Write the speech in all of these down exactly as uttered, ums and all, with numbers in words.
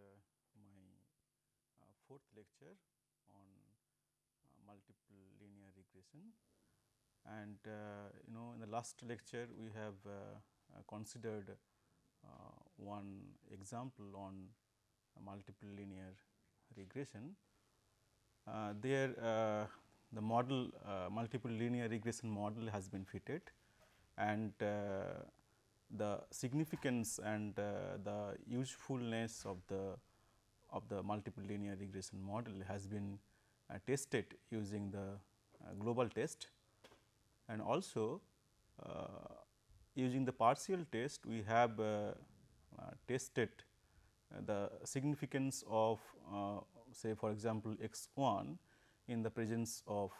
uh, my uh, fourth lecture on uh, multiple linear regression. And uh, you know, in the last lecture we have uh, uh, considered uh, one example on uh, multiple linear regression. Uh, there uh, the model uh, multiple linear regression model has been fitted, and uh, the significance and uh, the usefulness of the of the multiple linear regression model has been uh, tested using the uh, global test, and also uh, using the partial test we have uh, uh, tested the significance of uh, say for example x one in the presence of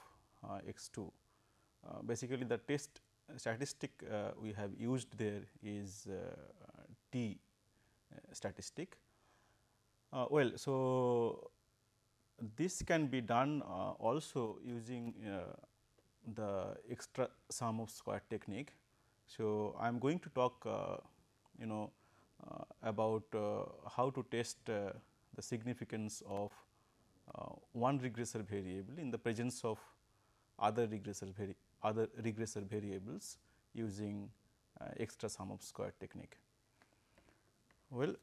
uh, x two. Uh, basically the test statistic uh, we have used there is uh, T uh, statistic. Uh, well, so this can be done uh, also using uh, the extra sum of square technique. So, I am going to talk uh, you know uh, about uh, how to test uh, the significance of uh, one regressor variable in the presence of other regressor vari other regressor variables using uh, extra sum of square technique. Well,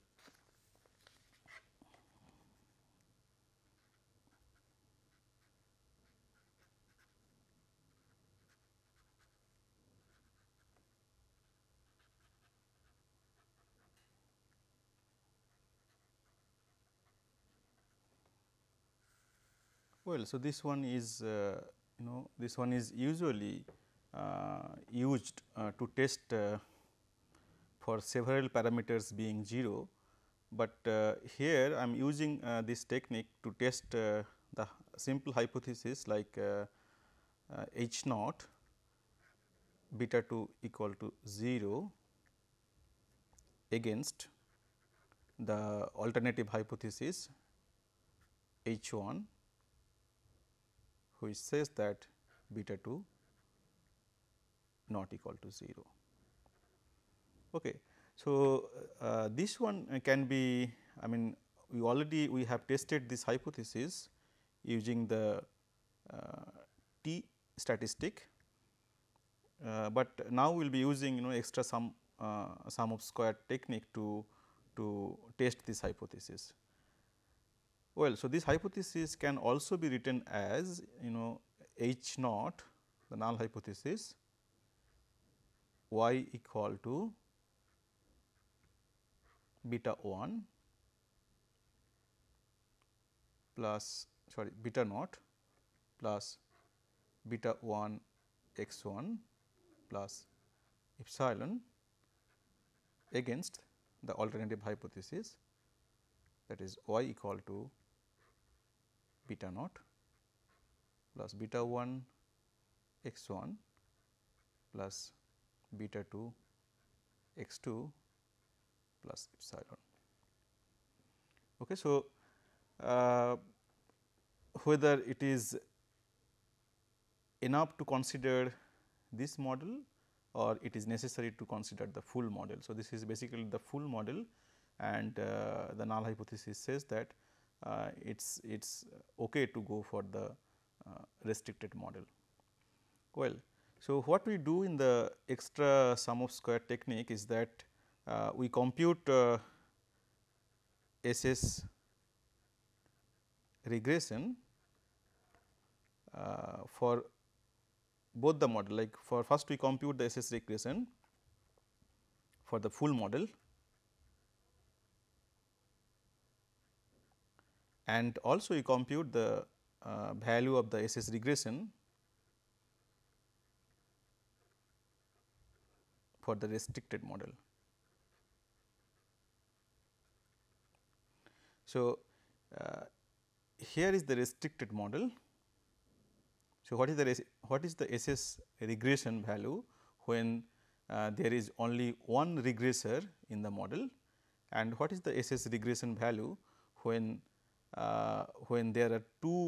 Well, so this one is uh, you know this one is usually uh, used uh, to test uh, for several parameters being zero, but uh, here I am using uh, this technique to test uh, the simple hypothesis like uh, uh, H naught beta two equal to zero against the alternative hypothesis H one, which says that beta two not equal to zero. Okay. So, uh, this one can be, I mean we already we have tested this hypothesis using the uh, T statistic, uh, but now we will be using you know extra sum uh, sum of square technique to to test this hypothesis. Well, so this hypothesis can also be written as you know H naught, the null hypothesis, y equal to beta one plus sorry beta naught plus beta one x one plus epsilon against the alternative hypothesis, that is y equal to beta naught plus beta one x one plus beta two x two plus epsilon. Okay, so, uh, whether it is enough to consider this model or it is necessary to consider the full model. So, this is basically the full model, and uh, the null hypothesis says that Uh, it's it's okay to go for the uh, restricted model. Well, so what we do in the extra sum of square technique is that uh, we compute uh, S S regression uh, for both the model. Like for first we compute the S S regression for the full model, and also we compute the uh, value of the S S regression for the restricted model. So, uh, here is the restricted model. So, what is the what is the S S regression value when uh, there is only one regressor in the model, and what is the S S regression value when Uh, when there are two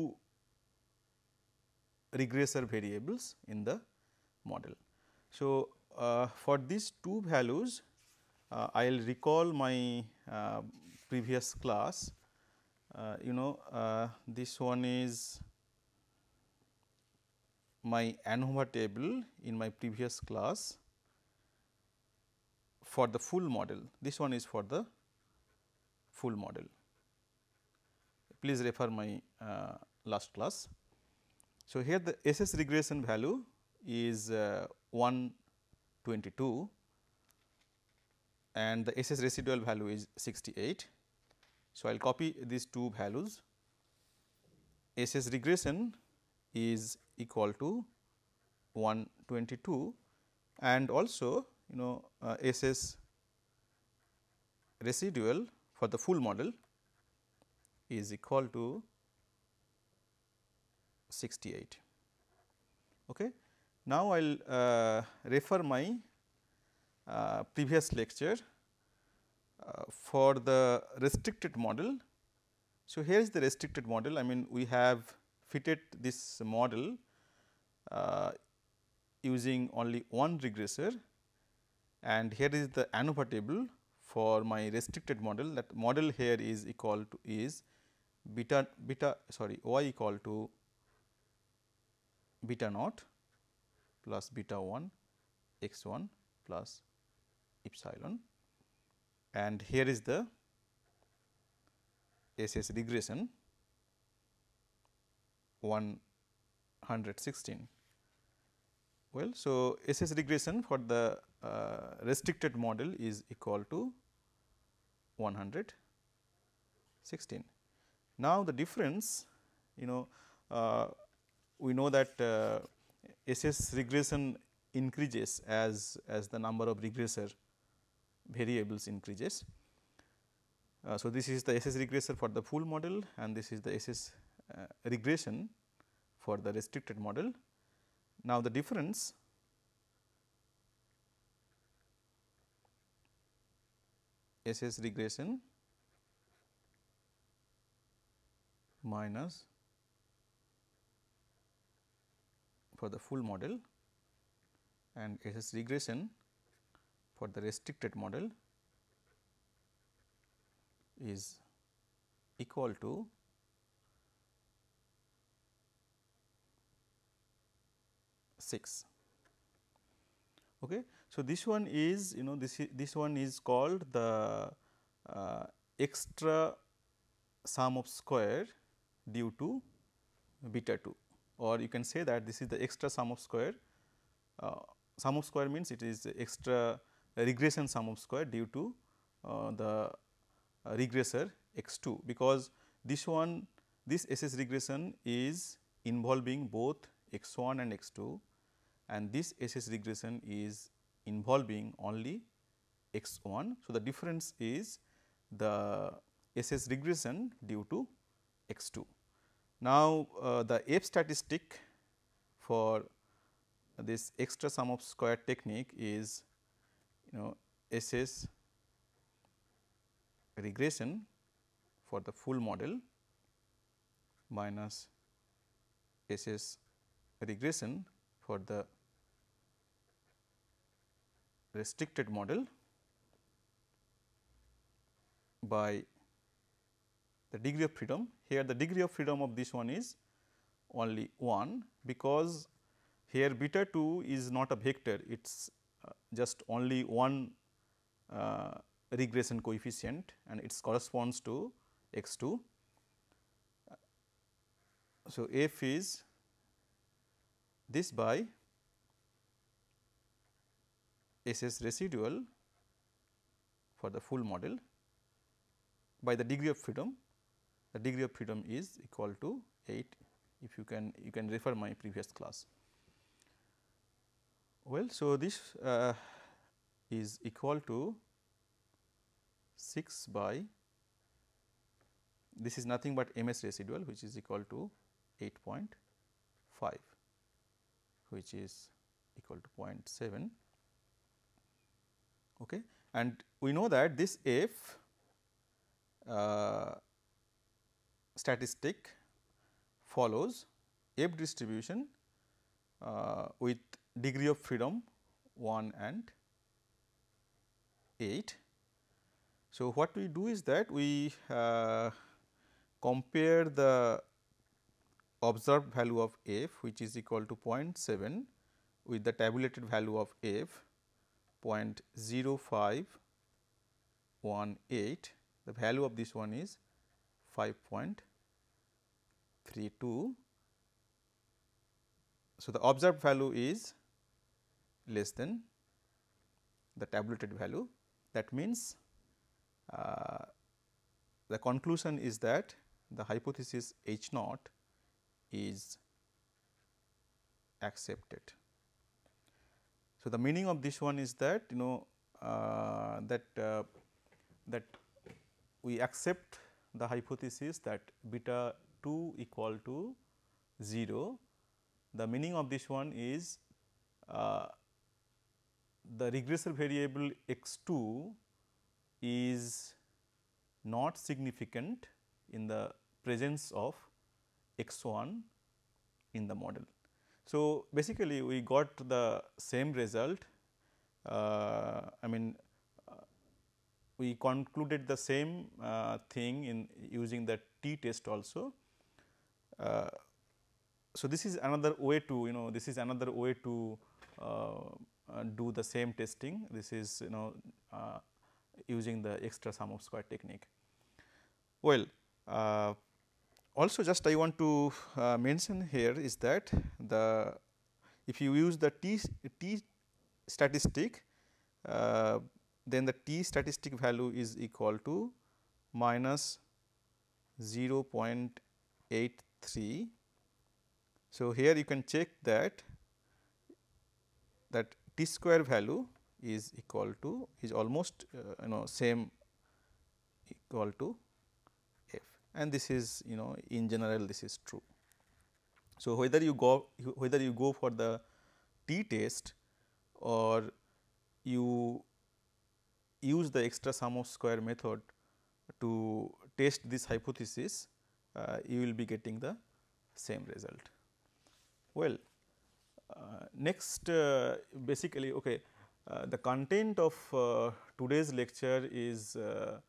regressor variables in the model. So, uh, for these two values, uh, I will recall my uh, previous class. Uh, you know, uh, this one is my ANOVA table in my previous class for the full model. This one is for the full model. Please refer my uh, last class. So, here the S S regression value is uh, one twenty-two and the S S residual value is sixty-eight. So, I will copy these two values. S S regression is equal to one twenty-two and also you know uh, S S residual for the full model is equal to sixty-eight. Okay. Now, I will uh, refer my uh, previous lecture uh, for the restricted model. So, here is the restricted model. I mean, we have fitted this model uh, using only one regressor, and here is the ANOVA table for my restricted model. That model here is equal to is beta beta sorry y equal to beta naught plus beta one x one plus epsilon, and here is the S S regression one hundred sixteen. Well, so S S regression for the uh, restricted model is equal to one hundred sixteen. Now, the difference, you know, uh, we know that uh, S S regression increases as, as the number of regressor variables increases. Uh, so, this is the S S regressor for the full model and this is the S S uh, regression for the restricted model. Now, the difference S S regression minus for the full model and S S regression for the restricted model is equal to six. Okay. So, this one is you know this is, this one is called the uh, extra sum of square due to beta two. Or you can say that this is the extra sum of square, uh, sum of square means it is extra regression sum of square due to uh, the regressor x two, because this one this S S regression is involving both x one and x two, and this S S regression is involving only x one. So, the difference is the S S regression due to x two. Now, uh, the F statistic for this extra sum of square technique is you know S S regression for the full model minus S S regression for the restricted model by the degree of freedom. Here the degree of freedom of this one is only one, because here beta two is not a vector, it is uh, just only one uh, regression coefficient and it corresponds to x two. So, F is this by S S residual for the full model by the degree of freedom. The degree of freedom is equal to eight, if you can you can refer my previous class. Well, so this uh, is equal to six by, this is nothing but M S residual, which is equal to eight point five, which is equal to zero point seven. Okay. And we know that this F uh, statistic follows F distribution uh, with degree of freedom one and eight. So, what we do is that we uh, compare the observed value of f, which is equal to zero point seven, with the tabulated value of f, zero point zero five one eight, the value of this one is five point three two. So, the observed value is less than the tabulated value. That means, uh, the conclusion is that the hypothesis H naught is accepted. So, the meaning of this one is that you know uh, that uh, that we accept the hypothesis that beta two equal to zero. The meaning of this one is uh, the regressor variable x two is not significant in the presence of x one in the model. So, basically we got the same result, uh, I mean uh, we concluded the same uh, thing in using the t test also. Uh, so, this is another way to you know this is another way to uh, uh, do the same testing. This is you know uh, using the extra sum of square technique. Well, uh, also just I want to uh, mention here is that the if you use the t t statistic, uh, then the t statistic value is equal to minus zero point eight three. So, here you can check that that t square value is equal to is almost uh, you know same equal to f, and this is you know in general this is true. So, whether you go whether you go for the t test or you use the extra sum of square method to test this hypothesis, uh, you will be getting the same result. Well, uh, next uh, basically okay, uh, the content of uh, today's lecture is uh,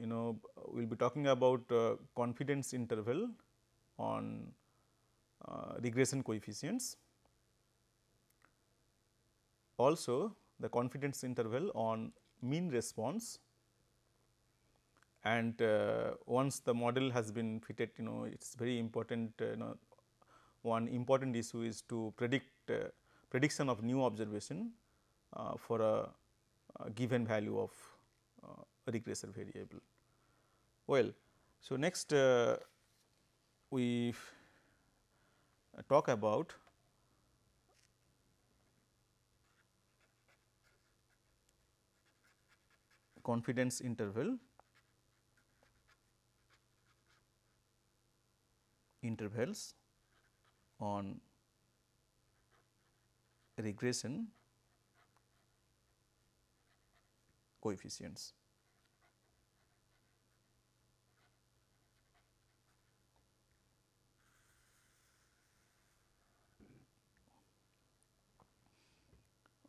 you know we will be talking about uh, confidence interval on uh, regression coefficients, also the confidence interval on mean response, and uh, once the model has been fitted you know it is very important uh, you know one important issue is to predict uh, prediction of new observation uh, for a, a given value of uh, regressor variable. Well, so next uh, we talk about confidence interval intervals on regression coefficients.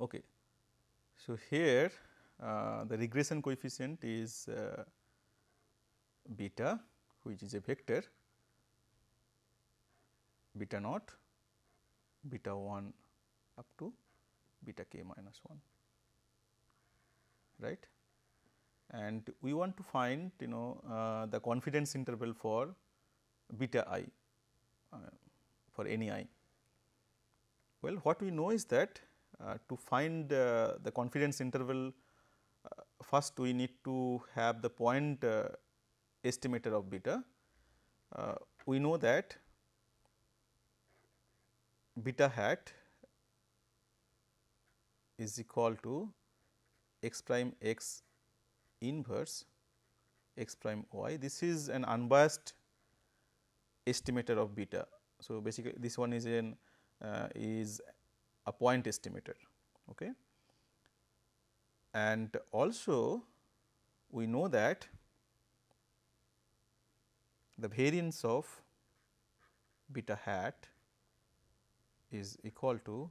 Okay. So, here uh, the regression coefficient is uh, beta, which is a vector, beta naught, beta one up to beta k minus one, right. And we want to find you know uh, the confidence interval for beta I, uh, for any I. Well, what we know is that uh, to find uh, the confidence interval, uh, first we need to have the point uh, estimator of beta. Uh, we know that beta hat is equal to x prime x inverse x prime y. This is an unbiased estimator of beta. So, basically this one is an uh, is a point estimator, okay. And also we know that the variance of beta hat is equal to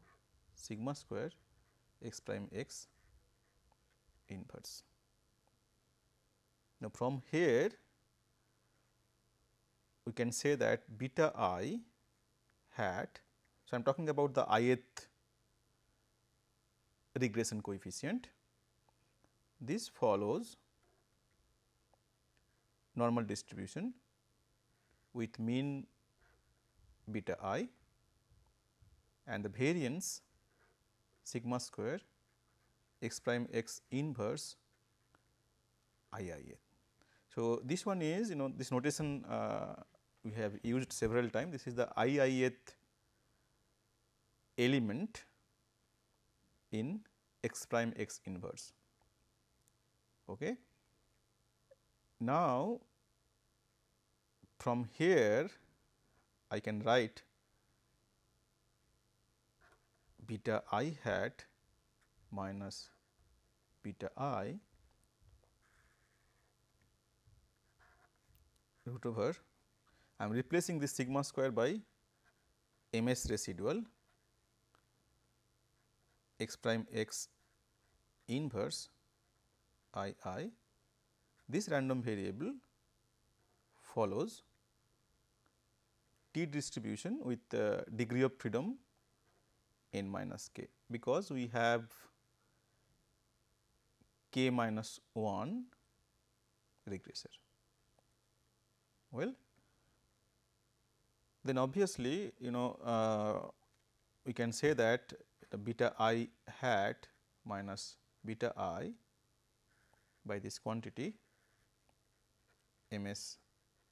sigma square x prime x inverse. Now, from here we can say that beta I hat, so I am talking about the ith regression coefficient. This follows normal distribution with mean beta I and the variance sigma square x prime x inverse I I n. So, this one is, you know, this notation uh, we have used several times. This is the I I th element in x prime x inverse. Okay. Now, from here I can write beta I hat minus beta I root over, I am replacing this sigma square by M S residual x prime x inverse I I. This random variable follows t distribution with uh, degree of freedom n minus k, because we have k minus one regressor. Well, then obviously, you know, uh, we can say that the beta I hat minus beta I by this quantity M S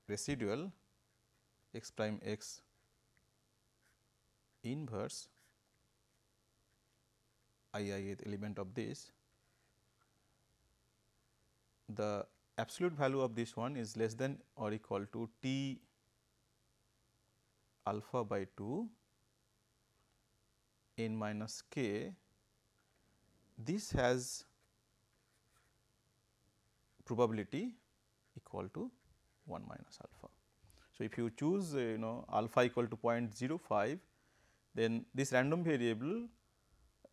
residual x prime x inverse I I th element of this, the absolute value of this one is less than or equal to t alpha by two n minus k. This has probability equal to one minus alpha. So, if you choose uh, you know alpha equal to zero point zero five, then this random variable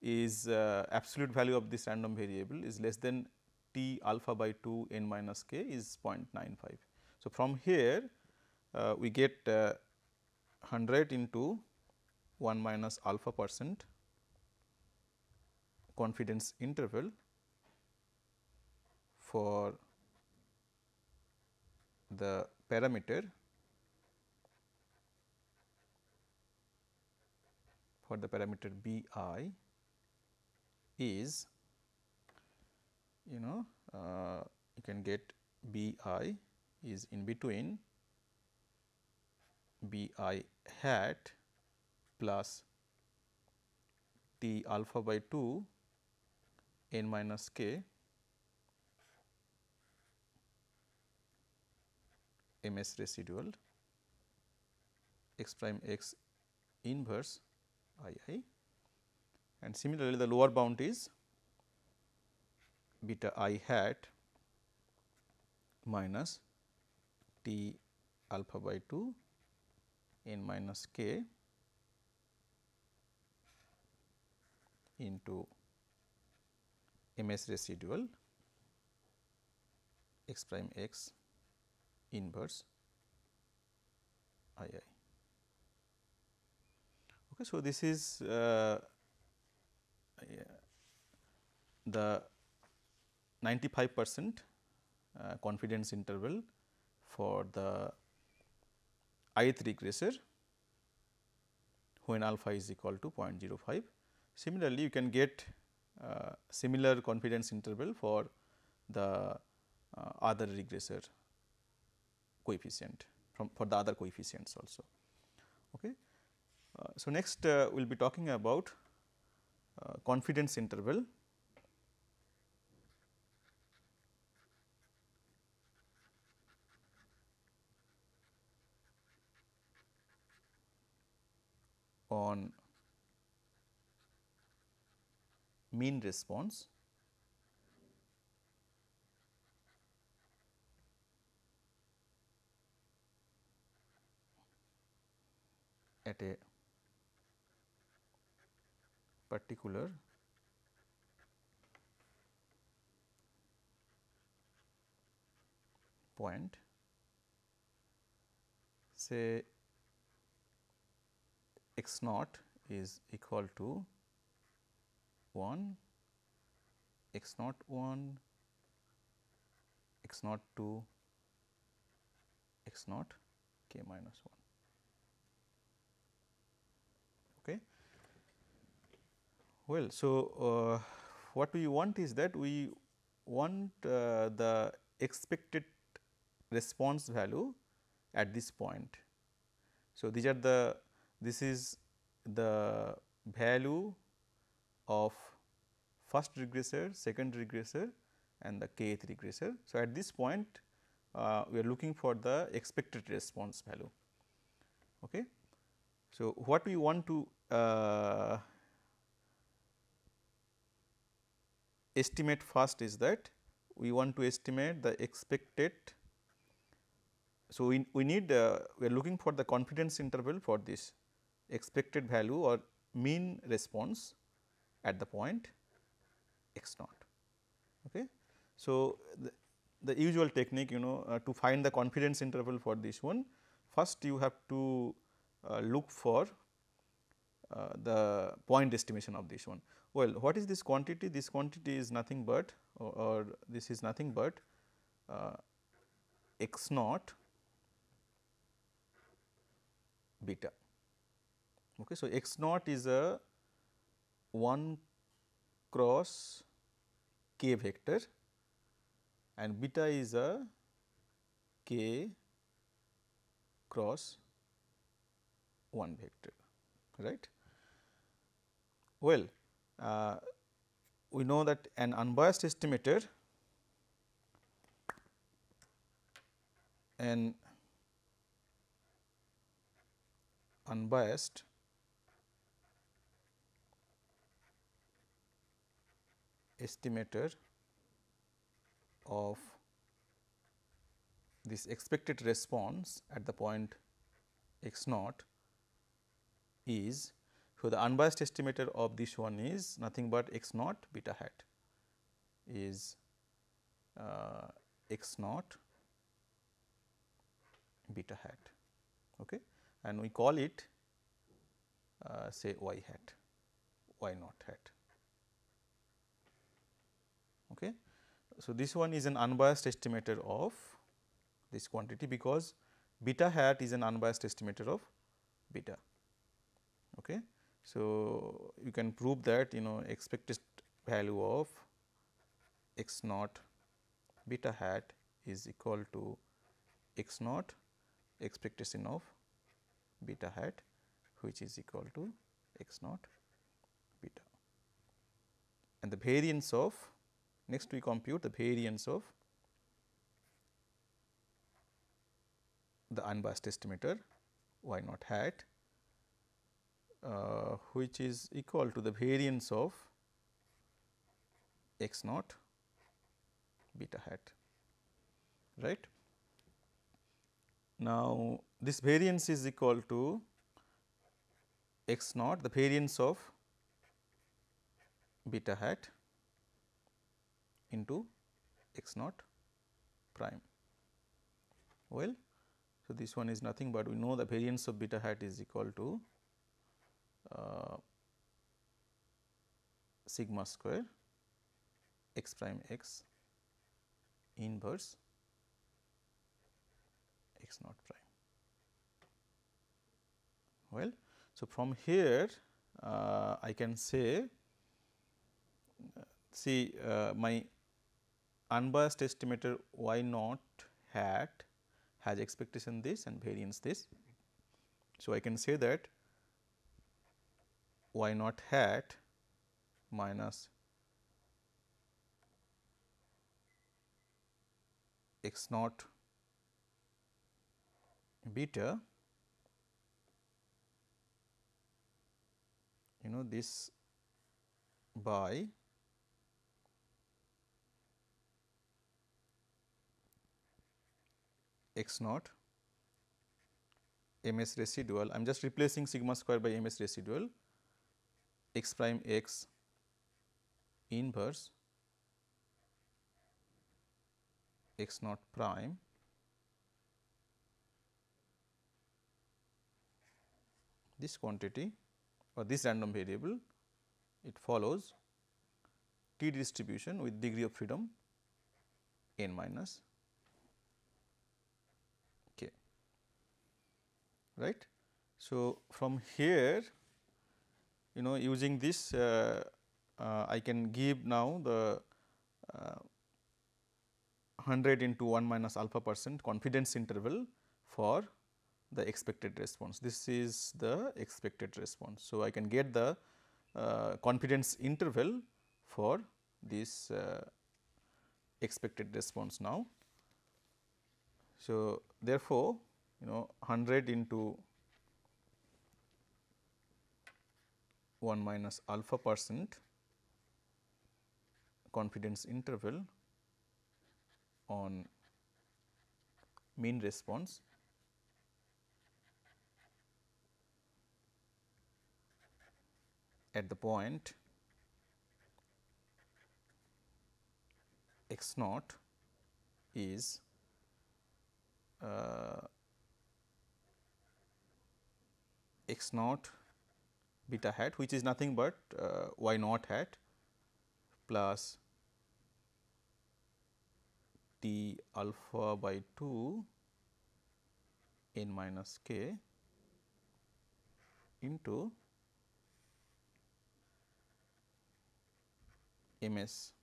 is uh, absolute value of this random variable is less than t alpha by two n minus k is zero point nine five. So, from here uh, we get uh, one hundred into one minus alpha percent confidence interval for the parameter for the parameter b I is, you know, uh, you can get b I is in between b I hat plus t alpha by two n minus k M S residual x prime x inverse I I, and similarly the lower bound is beta I hat minus t alpha by two n minus k into M S residual x prime x inverse I I. Okay, so, this is uh, yeah, the ninety-five percent uh, confidence interval for the ith regressor when alpha is equal to zero point zero five. Similarly, you can get uh, similar confidence interval for the uh, other regressor coefficient from for the other coefficients also. Okay. Uh, so, next uh, we will be talking about uh, confidence interval on mean response at a particular point, say x naught is equal to one, x naught one, x naught two, x naught k minus one. Okay. Well, so uh, what we want is that we want uh, the expected response value at this point. So, these are the this is the value of first regressor, second regressor and the kth regressor. So, at this point uh, we are looking for the expected response value. Okay. So, what we want to uh, estimate first is that we want to estimate the expected. So, we, we need uh, we are looking for the confidence interval for this expected value or mean response at the point x naught. Okay. So, the, the usual technique you know uh, to find the confidence interval for this one, first you have to uh, look for uh, the point estimation of this one. Well, what is this quantity? This quantity is nothing but or, or this is nothing but uh, x naught beta. Okay. So, x naught is a one cross k vector and beta is a k cross one vector, right. Well, uh, we know that an unbiased estimator an unbiased estimator of this expected response at the point x naught is, so the unbiased estimator of this one is nothing but x naught beta hat is uh, x naught beta hat, okay, and we call it uh, say y hat, y naught hat. Okay. So, this one is an unbiased estimator of this quantity because beta hat is an unbiased estimator of beta. Okay. So, you can prove that you know expected value of x naught beta hat is equal to x naught expectation of beta hat, which is equal to x naught beta, and the variance of next we compute the variance of the unbiased estimator y naught hat, uh, which is equal to the variance of x naught beta hat, right. Now, this variance is equal to x naught, the variance of beta hat into x naught prime. Well, so this one is nothing but we know the variance of beta hat is equal to uh, sigma square x prime x inverse x naught prime. Well, so from here uh, I can say uh, see uh, my unbiased estimator y naught hat has expectation this and variance this. So, I can say that y naught hat minus x naught beta, you know this by x naught m s residual, I am just replacing sigma square by m s residual x prime x inverse x naught prime this quantity or this random variable, it follows T distribution with degree of freedom n minus k, right. So, from here you know using this uh, uh, I can give now the uh, one hundred into one minus alpha percent confidence interval for the expected response. This is the expected response. So, I can get the uh, confidence interval for this uh, expected response now. So, therefore, you know one hundred into one minus alpha percent confidence interval on mean response at the point x naught is uh, x naught beta hat, which is nothing but uh, y naught hat plus t alpha by two n minus k into m s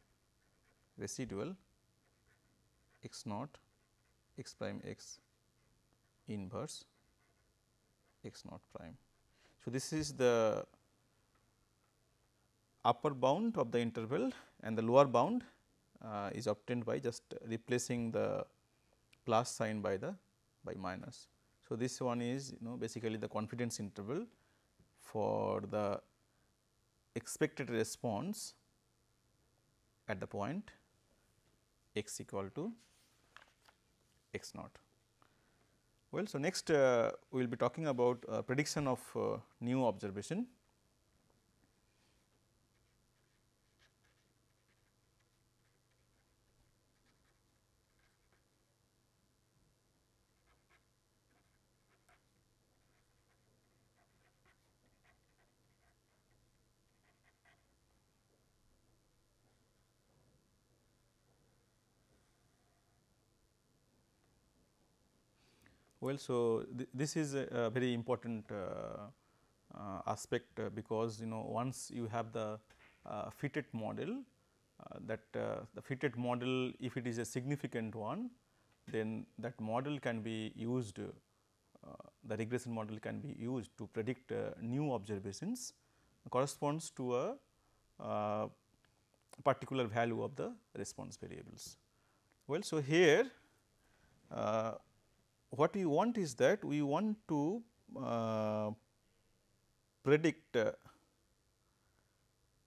residual x naught x prime x inverse x naught prime. So, this is the upper bound of the interval, and the lower bound uh, is obtained by just replacing the plus sign by the by minus. So, this one is you know basically the confidence interval for the expected response at the point x equal to x naught. Well, so next uh, we will be talking about uh, prediction of uh, new observation. Well, so th this is a, a very important uh, uh, aspect uh, because you know once you have the uh, fitted model uh, that uh, the fitted model, if it is a significant one, then that model can be used, uh, the regression model can be used to predict uh, new observations corresponds to a uh, particular value of the response variables. Well, so here uh, what we want is that we want to uh, predict uh,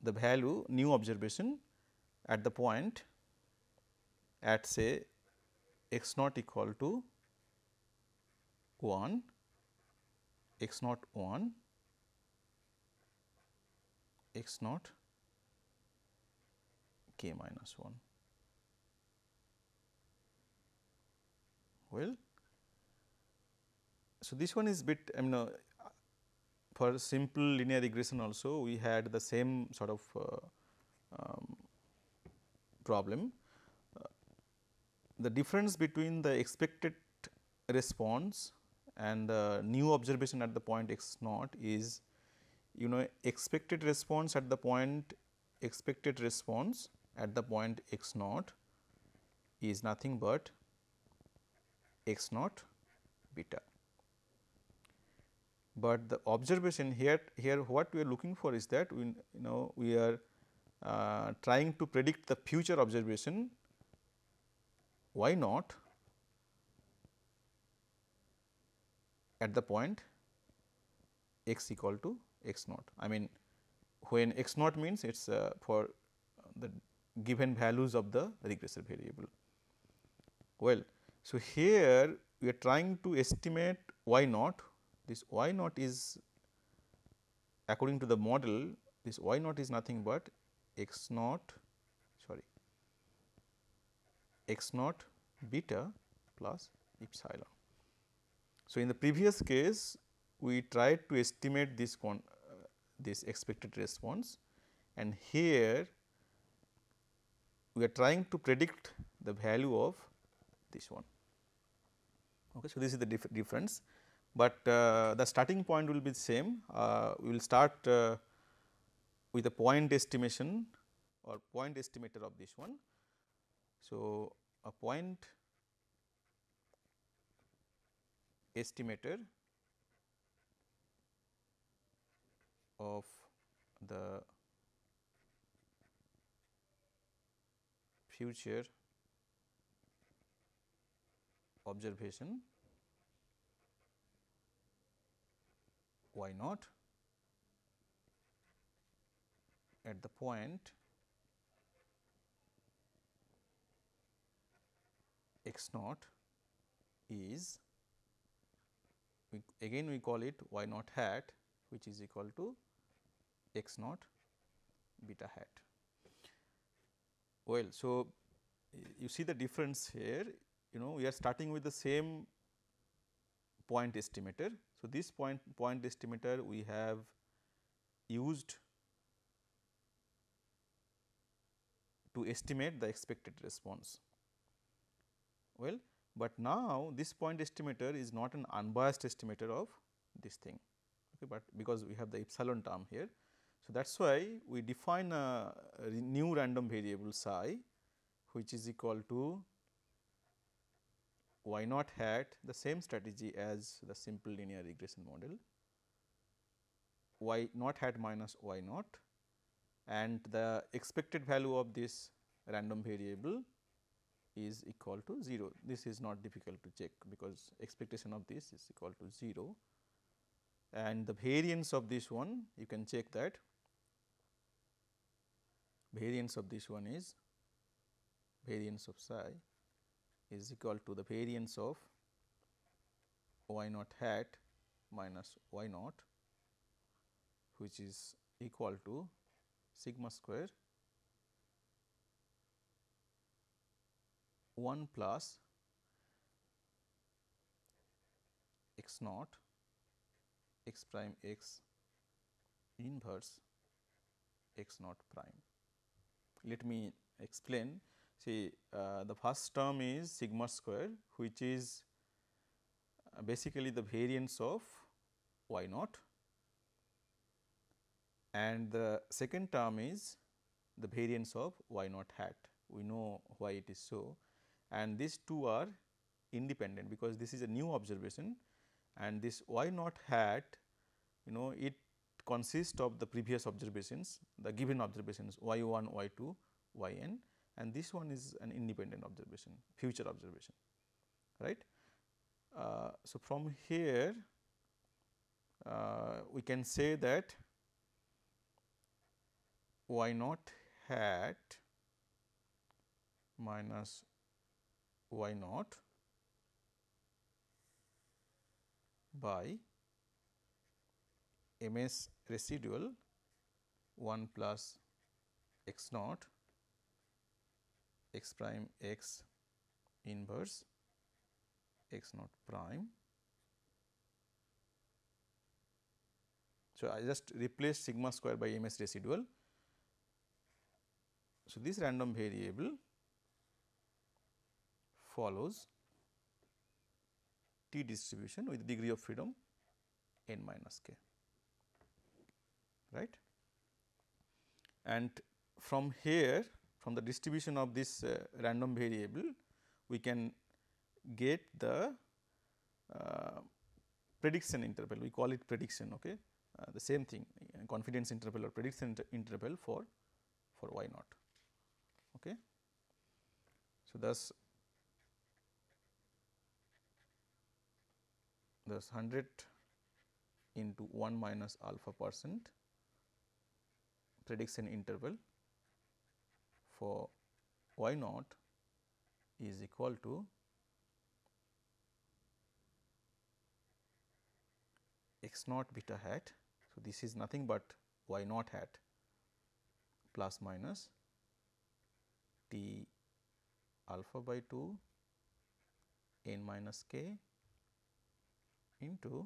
the value new observation at the point at say x naught equal to one, x naught one, x naught k minus one. Well, so, this one is bit I mean uh, for simple linear regression also we had the same sort of uh, um, problem. Uh, the difference between the expected response and the new observation at the point x naught is you know expected response at the point expected response at the point x naught is nothing but x naught beta. But the observation here, here what we are looking for is that we you know we are uh, trying to predict the future observation y naught at the point x equal to x naught. I mean when x naught means it is uh, for the given values of the regressor variable. Well, so here we are trying to estimate y naught. This y naught is, according to the model, this y naught is nothing but x naught sorry x naught beta plus epsilon. So, in the previous case we tried to estimate this con uh, this expected response, and here we are trying to predict the value of this one. Okay, so this is the dif difference, but uh, the starting point will be the same. Uh, we will start uh, with a point estimation or point estimator of this one. So, a point estimator of the future observation y naught at the point x naught is, we again we call it y naught hat, which is equal to x naught beta hat. Well, so you see the difference here, you know, we are starting with the same point estimator. So, this point point estimator we have used to estimate the expected response. Well, but now this point estimator is not an unbiased estimator of this thing, okay, but because we have the epsilon term here. So, that is why we define a, a new random variable psi, which is equal to y naught hat, the same strategy as the simple linear regression model, y naught hat minus y naught, and the expected value of this random variable is equal to zero. This is not difficult to check because expectation of this is equal to zero, and the variance of this one you can check that variance of this one is variance of psi is equal to the variance of y naught hat minus y naught, which is equal to sigma square one plus x naught x prime x inverse x naught prime. Let me explain. See, uh, the first term is sigma square, which is uh, basically the variance of y naught, and the second term is the variance of y naught hat. We know why it is so, and these two are independent because this is a new observation, and this y naught hat, you know, it consists of the previous observations, the given observations y one, y two, yn. And this one is an independent observation, future observation, right. Uh, so, from here uh, we can say that y naught hat minus y naught by M S residual one plus x naught x prime x inverse x naught prime. So, I just replace sigma square by M S residual. So, this random variable follows t distribution with degree of freedom n minus k, right. And from here, from the distribution of this uh, random variable, we can get the uh, prediction interval, we call it prediction, okay, uh, the same thing, uh, confidence interval or prediction inter interval for, for y naught. Okay. So, thus, thus one hundred into one minus alpha percent prediction interval for y naught is equal to x naught beta hat. So, this is nothing but y naught hat plus minus t alpha by two n minus k into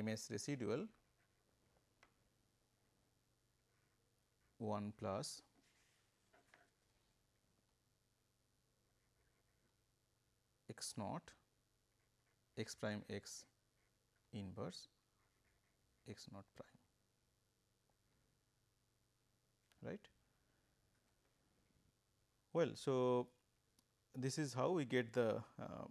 M S residual one plus x naught x prime x inverse x naught prime, right. Well, so this is how we get the uh,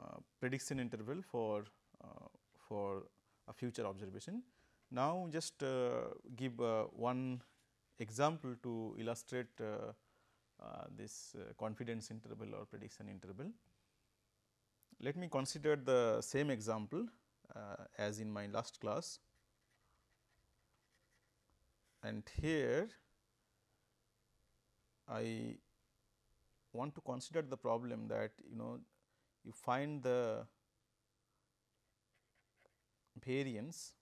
uh, prediction interval for uh, for a future observation. Now, just uh, give uh, one example to illustrate uh, uh, this uh, confidence interval or prediction interval. Let me consider the same example uh, as in my last class, and here I want to consider the problem that you know you find the variance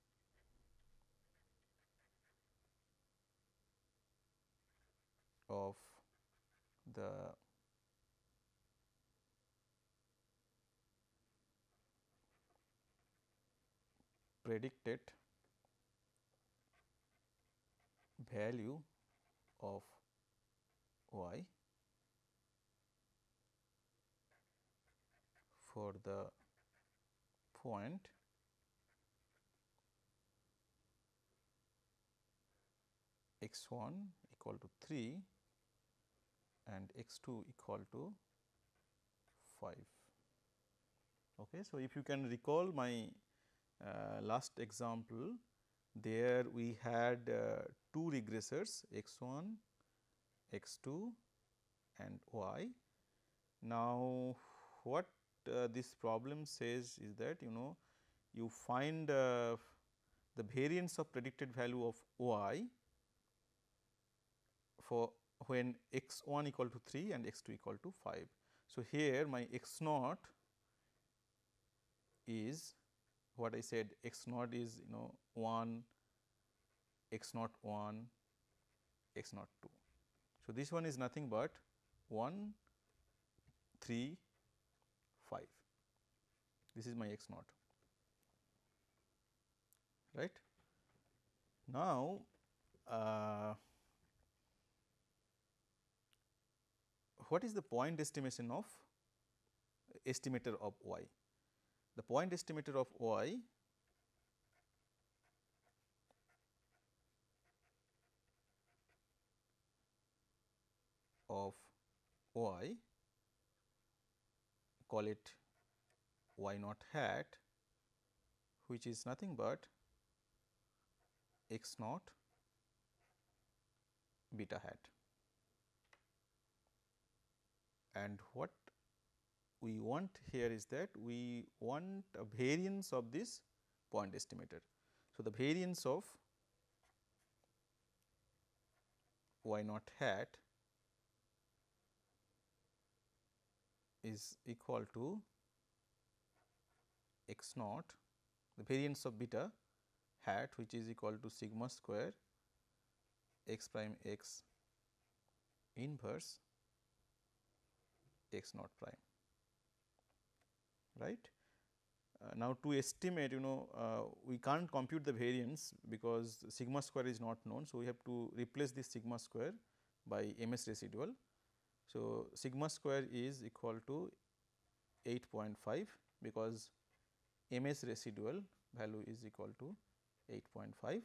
of the predicted value of y for the point x one equal to three and x two equal to five. Okay. So, if you can recall my uh, last example, there we had uh, two regressors x one, x two and y. Now, what uh, this problem says is that you know you find uh, the variance of predicted value of y for when x one equal to three and x two equal to five. So, here my x naught is what I said, x naught is you know one, x naught one, x naught two. So, this one is nothing but one, three, five. This is my x naught, right. Now, uh, what is the point estimation of estimator of y? The point estimator of y of y, call it y naught hat, which is nothing but x naught beta hat. And what we want here is that we want a variance of this point estimator. So, the variance of y naught hat is equal to x naught, the variance of beta hat, which is equal to sigma square x prime x inverse x naught prime, right. Uh, now, to estimate you know uh, we can't compute the variance because sigma square is not known. So, we have to replace this sigma square by M S residual. So, sigma square is equal to eight point five because M S residual value is equal to eight point five.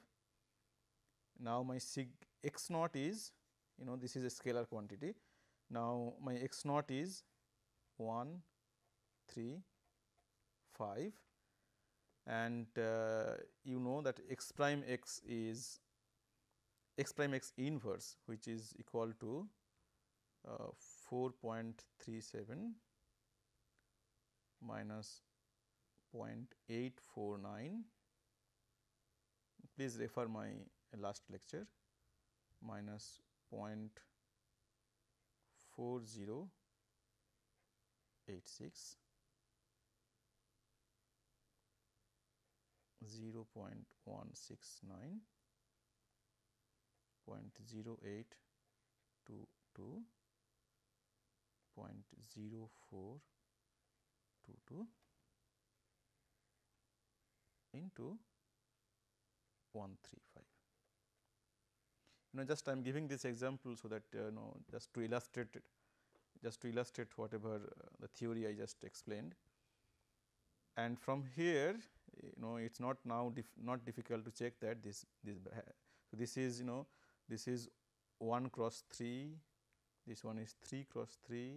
Now, my sig x naught is you know this is a scalar quantity. Now, my x naught is one, three, five, and uh, you know that x prime x is x prime x inverse, which is equal to uh, four point three seven minus zero point eight four nine. Please refer my last lecture, minus point Four zero eight six zero point one six nine point zero eight two two point zero four two two into one three five. You know, just I am giving this example so that uh, you know just to illustrate it, just to illustrate whatever uh, the theory I just explained. And from here, you know, it's not now dif not difficult to check that this this so this is you know this is one cross three, this one is three cross three,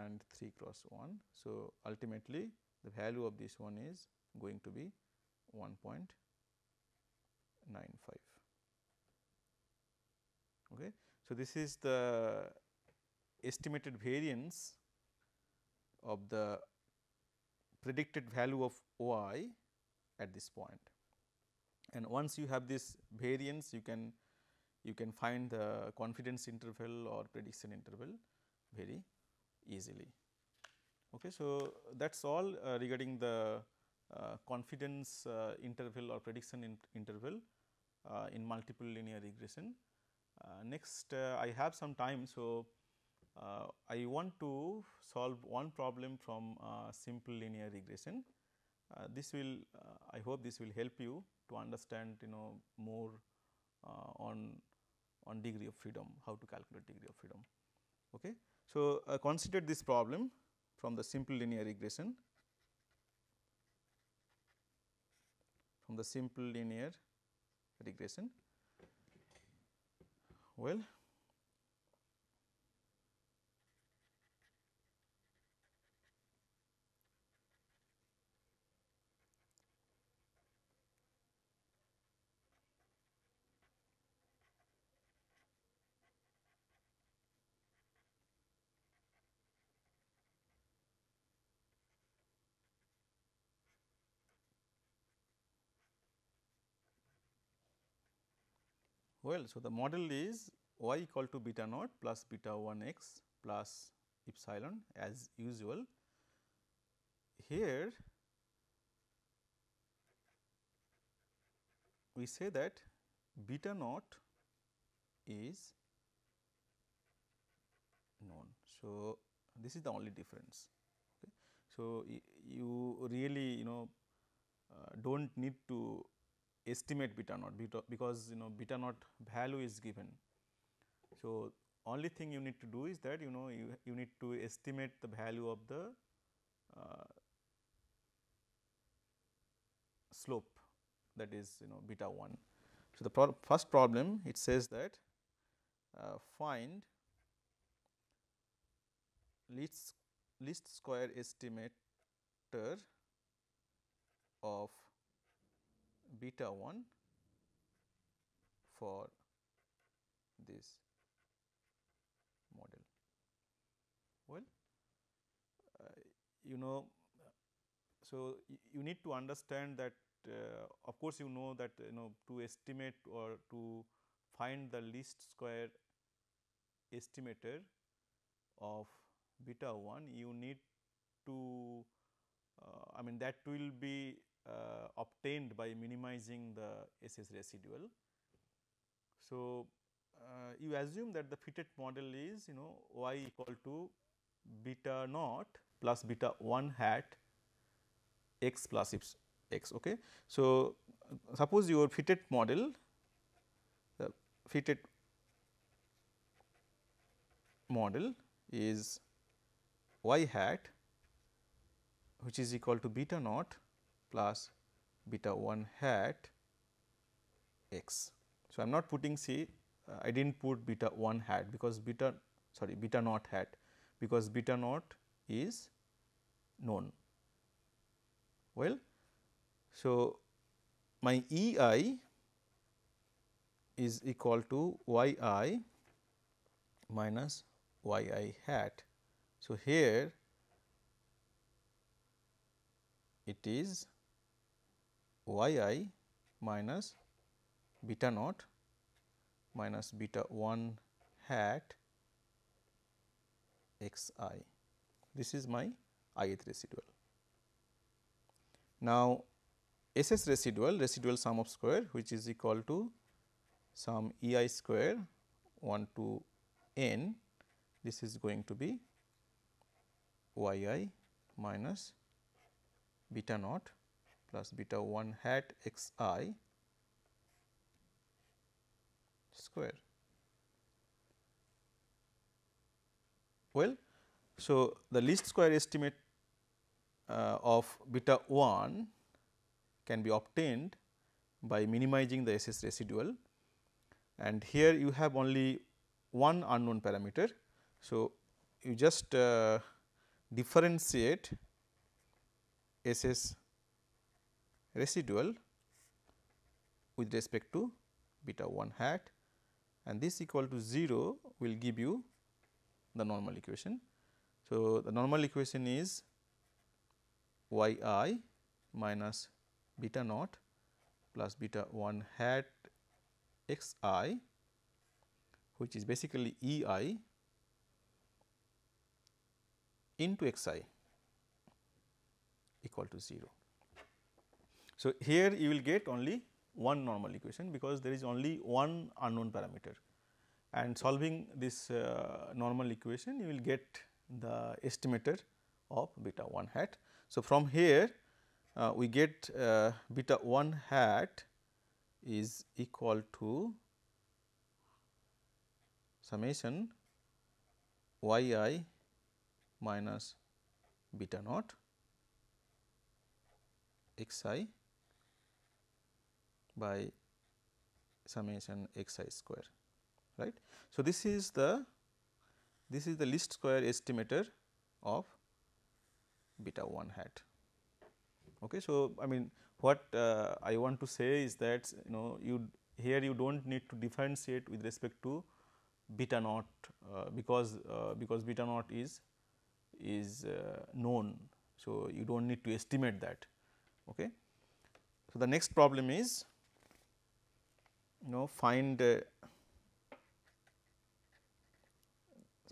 and three cross one. So ultimately, the value of this one is going to be one point nine five. Okay. So this is the estimated variance of the predicted value of y at this point. And once you have this variance, you can you can find the confidence interval or prediction interval very easily. Okay. So that is all uh, regarding the uh, confidence uh, interval or prediction in interval uh, in multiple linear regression. Uh, next uh, I have some time. So uh, I want to solve one problem from uh, simple linear regression. Uh, this will uh, I hope this will help you to understand you know more uh, on on degree of freedom, how to calculate degree of freedom. Okay. So uh, consider this problem from the simple linear regression from the simple linear regression. Well, Well, so the model is y equal to beta naught plus beta one x plus epsilon as usual. Here we say that beta naught is known. So this is the only difference. Okay. So you really you know uh, do not need to estimate beta naught beta because you know beta naught value is given. So only thing you need to do is that you know you, you need to estimate the value of the uh, slope, that is you know beta one. So the pro first problem, it says that uh, find least least square estimator of beta one for this model. Well, uh, you know, so you need to understand that uh, of course, you know that you know to estimate or to find the least square estimator of beta one, you need to uh, I mean that will be Uh, obtained by minimizing the S S residual. So uh, you assume that the fitted model is you know y equal to beta naught plus beta one hat x plus x. Okay. So uh, suppose your fitted model, the fitted model is y hat, which is equal to beta naught plus beta one hat x. So, I am not putting C, uh, I did not put beta one hat because beta sorry beta naught hat because beta naught is known. Well, so my E I is equal to Y I minus Y I hat. So, here it is Y I minus beta naught minus beta one hat xi. This is my ith residual. Now, S S residual, residual sum of square, which is equal to sum E I square one to n, this is going to be Y I minus beta naught plus beta one hat xi square. Well, so the least square estimate uh, of beta one can be obtained by minimizing the S S residual, and here you have only one unknown parameter. So, you just uh, differentiate S S residual with respect to beta one hat, and this equal to zero will give you the normal equation. So, the normal equation is y I minus beta naught plus beta one hat x I, which is basically E I into x I equal to zero. So, here you will get only one normal equation, because there is only one unknown parameter, and solving this uh, normal equation you will get the estimator of beta one hat. So, from here uh, we get uh, beta one hat is equal to summation y I minus beta naught x I by summation x I square, right. So, this is the this is the least square estimator of beta one hat. Okay. So, I mean what uh, I want to say is that you know you here you do not need to differentiate with respect to beta naught uh, because uh, because beta naught is is uh, known. So, you do not need to estimate that. Okay. So, the next problem is you know find uh,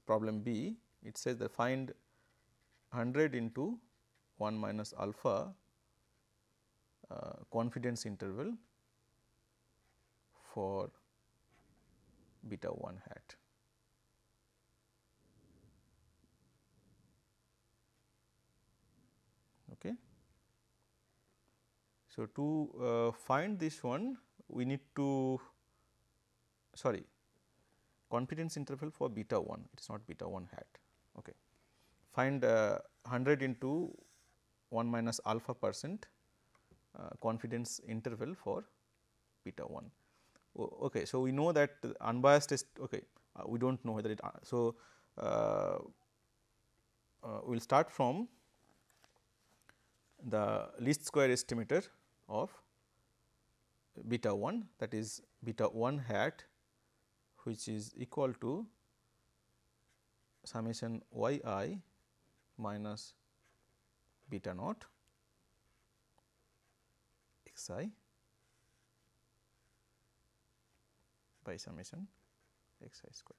problem B. It says that find one hundred into one minus alpha uh, confidence interval for beta one hat. Okay. So, to uh, find this one we need to sorry confidence interval for beta one, it is not beta one hat. Okay. Find uh, one hundred into one minus alpha percent uh, confidence interval for beta one. O okay. So, we know that unbiased test, okay, uh, we do not know whether it, uh, so uh, uh, we will start from the least square estimator of beta one, that is beta one hat, which is equal to summation y I minus beta naught x I by summation x I square.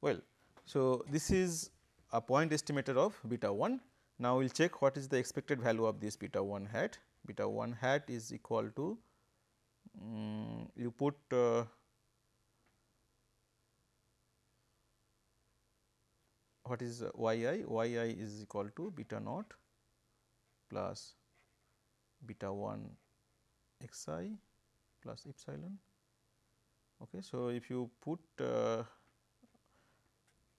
Well, so this is a point estimator of beta one. Now, we will check what is the expected value of this beta one hat. Beta one hat is equal to um, you put uh, what is yi? Yi is equal to beta naught plus beta one xi plus epsilon. Okay. So, if you put uh,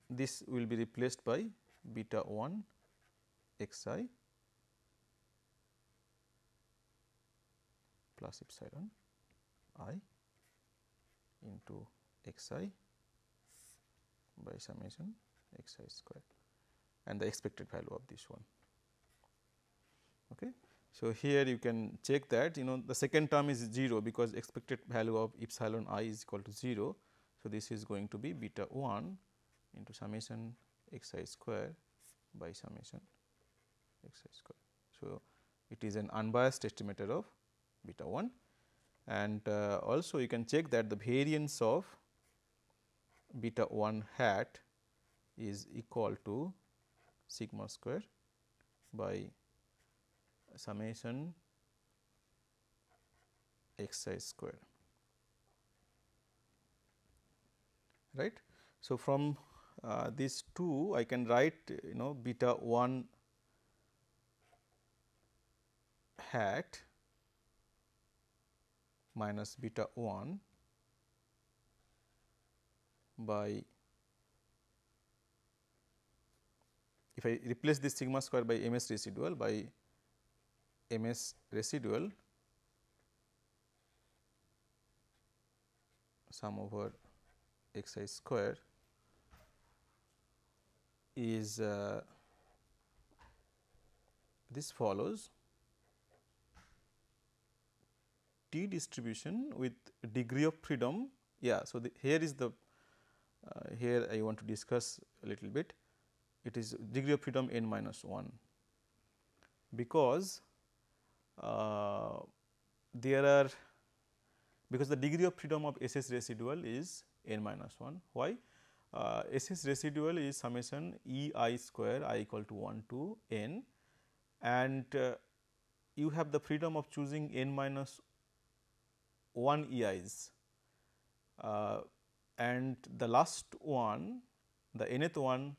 this will be replaced by beta one xi plus epsilon I into xi by summation x I square, and the expected value of this one. Okay. So, here you can check that you know the second term is zero, because expected value of epsilon I is equal to zero. So, this is going to be beta one into summation x I square by summation x I square. So, it is an unbiased estimator of beta one, and uh, also you can check that the variance of beta one hat is equal to sigma square by summation x I square, right. So, from uh, these two I can write you know beta one hat minus beta one by, if I replace this sigma square by M S residual by M S residual sum over x I square is uh, this follows T distribution with degree of freedom. Yeah, so the, here is the uh, here I want to discuss a little bit. It is degree of freedom n minus one, because uh, there are because the degree of freedom of S S residual is n minus one. Why? Uh, S S residual is summation E I square I equal to one to n, and uh, you have the freedom of choosing n minus one E Is, uh, and the last one, the nth one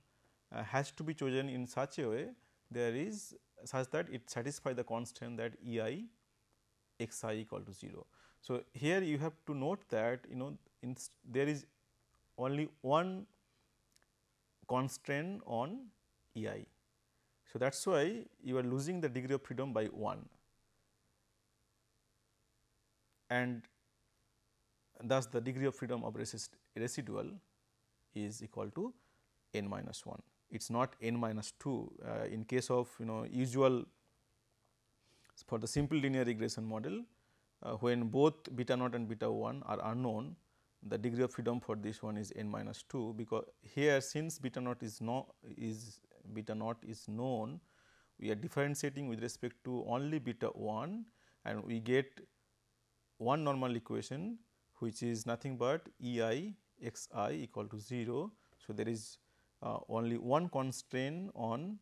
uh, has to be chosen in such a way there is such that it satisfies the constant that E I xi equal to zero. So, here you have to note that you know in there is only one constraint on E I. So, that is why you are losing the degree of freedom by one, and thus the degree of freedom of residual is equal to n minus one. It is not n minus two uh, in case of you know usual for the simple linear regression model, uh, when both beta naught and beta one are unknown, the degree of freedom for this one is n minus two, because here since beta naught is no is beta naught is known, we are differentiating with respect to only beta one, and we get one normal equation which is nothing but E I xi equal to zero. So, there is uh, only one constraint on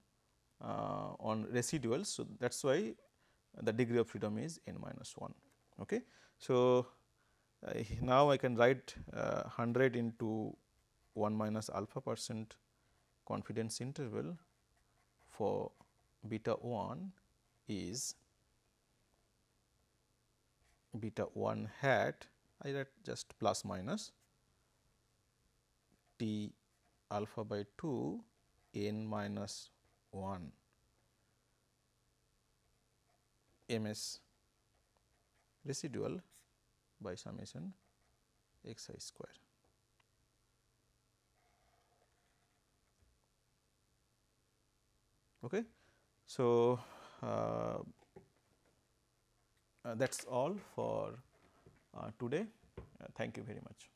uh, on residuals. So, that is why the degree of freedom is n minus one. Okay. So, uh, now I can write uh, one hundred into one minus alpha percent confidence interval for beta one is beta one hat, I write just plus minus T alpha by two n minus one M S residual by summation x I square. Okay. So, uh, Uh, that is all for uh, today. Uh, thank you very much.